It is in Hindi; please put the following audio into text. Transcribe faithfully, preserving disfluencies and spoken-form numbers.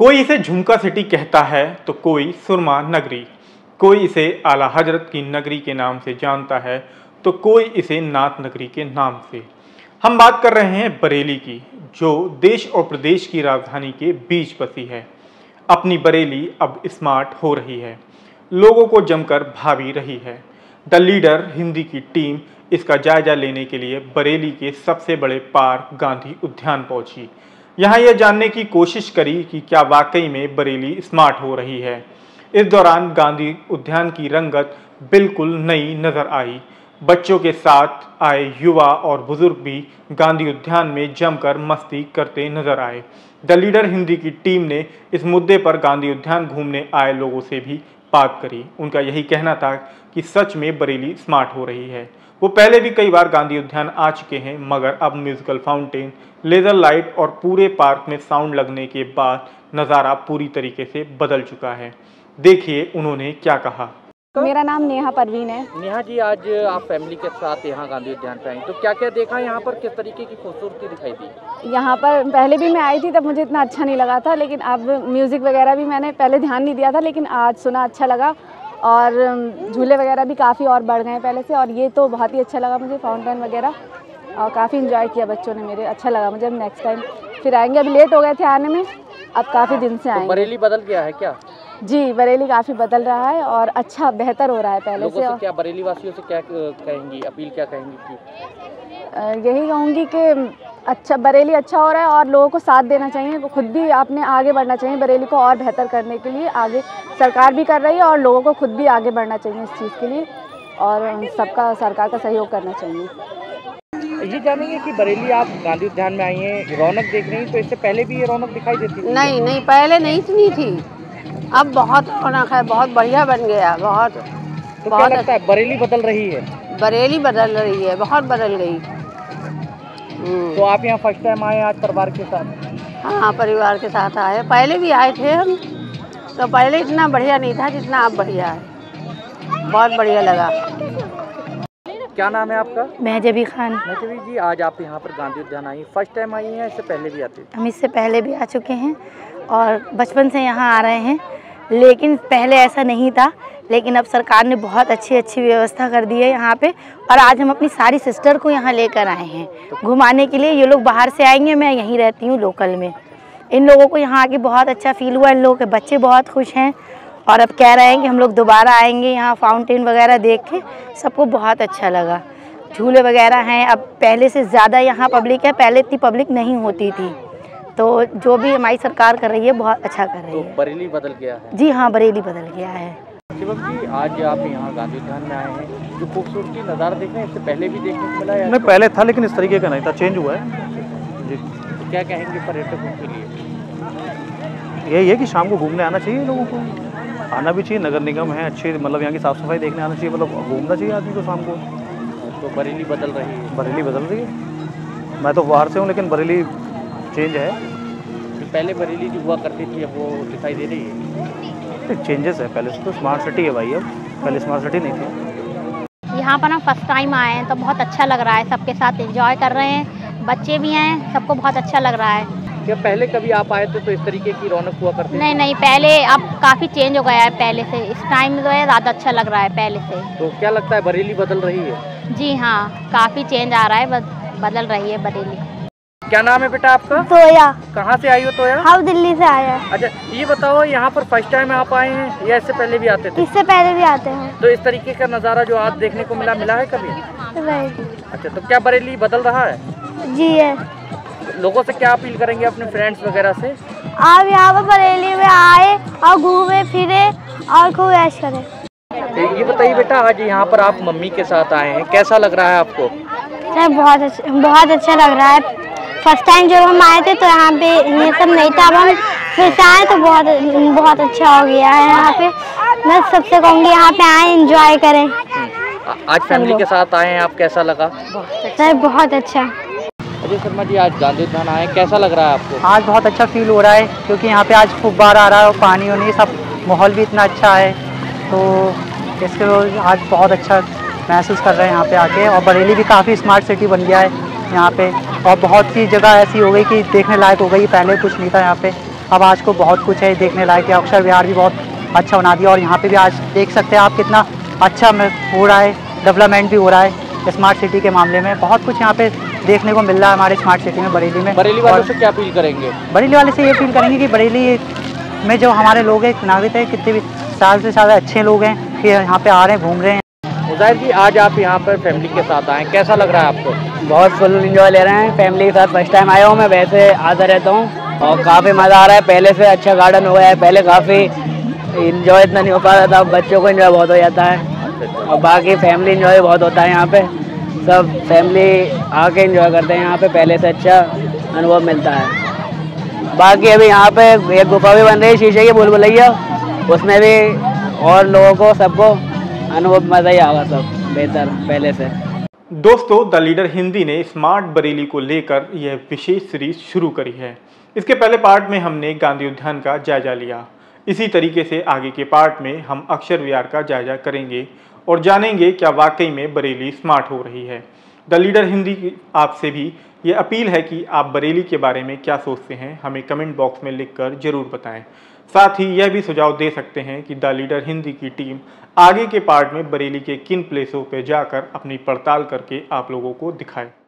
कोई इसे झुमका सिटी कहता है तो कोई सुरमा नगरी, कोई इसे आला हजरत की नगरी के नाम से जानता है तो कोई इसे नाथ नगरी के नाम से। हम बात कर रहे हैं बरेली की, जो देश और प्रदेश की राजधानी के बीच बसी है। अपनी बरेली अब स्मार्ट हो रही है, लोगों को जमकर भावी रही है। द लीडर हिंदी की टीम इसका जायजा लेने के लिए बरेली के सबसे बड़े पार्क गांधी उद्यान पहुंची। यहाँ यह जानने की कोशिश करी कि क्या वाकई में बरेली स्मार्ट हो रही है। इस दौरान गांधी उद्यान की रंगत बिल्कुल नई नजर आई। बच्चों के साथ आए युवा और बुजुर्ग भी गांधी उद्यान में जमकर मस्ती करते नजर आए। द लीडर हिंदी की टीम ने इस मुद्दे पर गांधी उद्यान घूमने आए लोगों से भी बात करी। उनका यही कहना था कि सच में बरेली स्मार्ट हो रही है। वो पहले भी कई बार गांधी उद्यान आ चुके हैं, मगर अब म्यूजिकल फाउंटेन, लेजर लाइट और पूरे पार्क में साउंड लगने के बाद नज़ारा पूरी तरीके से बदल चुका है। देखिए उन्होंने क्या कहा। मेरा नाम नेहा परवीन है। नेहा जी, आज आप फैमिली के साथ यहाँ गांधी उद्यान पे आई, तो क्या क्या देखा यहाँ पर, किस तरीके की खूबसूरती दिखाई दी? यहाँ पर पहले भी मैं आई थी तब मुझे इतना अच्छा नहीं लगा था, लेकिन अब म्यूज़िक वगैरह भी मैंने पहले ध्यान नहीं दिया था, लेकिन आज सुना अच्छा लगा। और झूले वगैरह भी काफ़ी और बढ़ गए हैं पहले से, और ये तो बहुत ही अच्छा लगा मुझे, फाउंटेन वगैरह, और काफ़ी इंजॉय किया बच्चों ने मेरे, अच्छा लगा मुझे। नेक्स्ट टाइम फिर आएंगे, अभी लेट हो गए थे आने में, अब काफ़ी दिन से आएंगे। बरेली बदल गया है क्या? जी, बरेली काफ़ी बदल रहा है और अच्छा बेहतर हो रहा है पहले से। और क्या बरेली वासियों से क्या कहेंगी, अपील क्या कहेंगी? कि यही कहूँगी कि अच्छा, बरेली अच्छा हो रहा है और लोगों को साथ देना चाहिए, खुद भी आपने आगे बढ़ना चाहिए। बरेली को और बेहतर करने के लिए आगे सरकार भी कर रही है और लोगों को खुद भी आगे बढ़ना चाहिए इस चीज़ के लिए, और सबका, सरकार का सहयोग करना चाहिए। ये जानेंगे कि बरेली आप गांधी उद्यान में आई हैं, रौनक देख रही हैं, तो इससे पहले भी ये रौनक दिखाई देती थी? नहीं नहीं, पहले नहीं सुनी थी, अब बहुत रौनक है, बहुत बढ़िया बन गया, बहुत। तो बहुत लगता है बरेली बदल रही है? बरेली बदल रही है, बहुत बदल गई। तो आप यहाँ फर्स्ट टाइम आए आज परिवार के साथ? हाँ, परिवार के साथ आए, पहले भी आए थे हम, तो पहले इतना बढ़िया नहीं था जितना अब बढ़िया है, बहुत बढ़िया लगा। क्या नाम है आपका? महज़ेबी खान। महज़ेबी जी, आज आप यहाँ पर गांधी उद्यान आई, फर्स्ट टाइम आई हैं, इससे पहले भी आते? हम इससे पहले भी आ चुके हैं और बचपन से यहाँ आ रहे हैं, लेकिन पहले ऐसा नहीं था, लेकिन अब सरकार ने बहुत अच्छी अच्छी व्यवस्था कर दी है यहाँ पे। और आज हम अपनी सारी सिस्टर को यहाँ लेकर आए हैं घुमाने के लिए। ये लोग बाहर से आएंगे, मैं यहीं रहती हूँ लोकल में। इन लोगों को यहाँ आके बहुत अच्छा फील हुआ, इन लोगों के बच्चे बहुत खुश हैं और अब कह रहे हैं कि हम लोग दोबारा आएंगे। यहाँ फाउंटेन वगैरह देख के सबको बहुत अच्छा लगा, झूले वगैरह हैं, अब पहले से ज़्यादा यहाँ पब्लिक है, पहले इतनी पब्लिक नहीं होती थी। तो जो भी हमारी सरकार कर रही है बहुत अच्छा कर रही है। तो बरेली बदल गया है? जी हाँ, बरेली बदल गया है। जी, आज आप यहाँ गांधी उद्यान में आए हैं, जो खूबसूरती नज़ारा देख रहे हैं, इससे पहले भी देखने को मिला है? पहले था लेकिन इस तरीके का नहीं था, चेंज हुआ है जी। तो क्या कहेंगे पर्यटकों के लिए? यही है कि शाम को घूमने आना चाहिए लोगों को, आना भी चाहिए, नगर निगम है अच्छे, मतलब यहाँ की साफ़ सफाई देखने आना चाहिए, मतलब घूमना चाहिए आदमी को शाम को। तो बरेली बदल रही है? बरेली बदल रही है, मैं तो बाहर से हूँ लेकिन बरेली चेंज है। तो पहले बरेली जो हुआ करती थी अब वो दिखाई दे रही है? चेंजेस है, पहले से तो स्मार्ट सिटी है भाई, अब पहले स्मार्ट सिटी नहीं थी। यहाँ पर हम फर्स्ट टाइम आए हैं तो बहुत अच्छा लग रहा है, सबके साथ एंजॉय कर रहे हैं, बच्चे भी हैं, सबको बहुत अच्छा लग रहा है। क्या पहले कभी आप आए थे तो इस तरीके की रौनक हुआ करती? नहीं नहीं, पहले अब काफ़ी चेंज हो गया है, पहले से इस टाइम जो है ज़्यादा अच्छा लग रहा है पहले से। तो क्या लगता है बरेली बदल रही है? जी हाँ, काफ़ी चेंज आ रहा है, बद, बदल रही है बरेली। क्या नाम है बेटा आपका? तोया। कहाँ से आई हो तोया? हम दिल्ली से आए हैं। अच्छा, ये बताओ यहाँ पर फर्स्ट टाइम आप आए हैं या इससे पहले भी आते थे? इससे पहले भी आते हैं। तो इस तरीके का नज़ारा जो आज देखने को मिला मिला है कभी? अच्छा, तो क्या बरेली बदल रहा है? जी है। लोगों से क्या अपील करेंगे अपने फ्रेंड्स वगैरह से? आप यहाँ पर बरेली में आए और घूमे फिरे और खूब ऐश करें। ये बताइए बेटा, आज यहाँ पर आप मम्मी के साथ आए हैं, कैसा लग रहा है आपको? सर बहुत अच्छा, बहुत अच्छा लग रहा है। फर्स्ट टाइम जब हम आए थे तो यहाँ पे ये सब नहीं था, अब हम फिर से आए तो बहुत बहुत अच्छा हो गया है यहाँ पे। मैं सबसे कहूँगी यहाँ पे आए, इंजॉय करें। आज फैमिली के साथ आए हैं आप, कैसा लगा? सर बहुत अच्छा। अजय शर्मा जी, आज गांधी उद्यान आए, कैसा लग रहा है आपको? आज बहुत अच्छा फील हो रहा है क्योंकि यहाँ पे आज फुब्बारा आ रहा है और पानी वानी सब, माहौल भी इतना अच्छा है, तो इसके आज बहुत अच्छा महसूस कर रहे हैं यहाँ पे आके। और बरेली भी काफ़ी स्मार्ट सिटी बन गया है यहाँ पे, और बहुत सी जगह ऐसी हो गई कि देखने लायक हो गई, पहले कुछ नहीं था यहाँ पे। अब आज को बहुत कुछ है देखने लायक है। अक्षर विहार भी बहुत अच्छा बना दिया और यहाँ पे भी आज देख सकते हैं आप कितना अच्छा हो रहा है, डेवलपमेंट भी हो रहा है स्मार्ट सिटी के मामले में। बहुत कुछ यहाँ पे देखने को मिल रहा है हमारे स्मार्ट सिटी में, बरेली में। बरेली वालों से क्या फील करेंगे? बरेली वाले से ये फील करेंगे कि बरेली में जो हमारे लोग हैं, नागरिक हैं, कितने भी साल से ज़्यादा अच्छे लोग हैं कि यहाँ पे आ रहे हैं, घूम रहे हैं। मुज़ाहिर जी, आज आप यहाँ पर फैमिली के साथ आए, कैसा लग रहा है आपको? बहुत फुल इंजॉय ले रहे हैं फैमिली के साथ। फर्स्ट टाइम आया हूँ मैं, वैसे आता रहता हूँ और काफ़ी मज़ा आ रहा है। पहले से अच्छा गार्डन हो गया है, पहले काफ़ी इंजॉय इतना नहीं हो पा रहा था, बच्चों को इंजॉय बहुत हो जाता है और बाकी फैमिली इंजॉय बहुत होता है। यहाँ पे सब फैमिली आके इंजॉय करते हैं, यहाँ पे पहले से अच्छा अनुभव मिलता है। बाकी अभी यहाँ पे एक गुफा भी बन रही है, शीशेगी भूल भुलैया, उसमें भी और लोगों को सबको अनुभव मज़ा ही आगा, सब बेहतर पहले से। दोस्तों, द लीडर हिंदी ने स्मार्ट बरेली को लेकर यह विशेष सीरीज शुरू करी है। इसके पहले पार्ट में हमने गांधी उद्यान का जायजा लिया, इसी तरीके से आगे के पार्ट में हम अक्षर विहार का जायजा करेंगे और जानेंगे क्या वाकई में बरेली स्मार्ट हो रही है। द लीडर हिंदी की आपसे भी ये अपील है कि आप बरेली के बारे में क्या सोचते हैं, हमें कमेंट बॉक्स में लिखकर जरूर बताएं। साथ ही यह भी सुझाव दे सकते हैं कि द लीडर हिंदी की टीम आगे के पार्ट में बरेली के किन प्लेसों पर जाकर अपनी पड़ताल करके आप लोगों को दिखाए।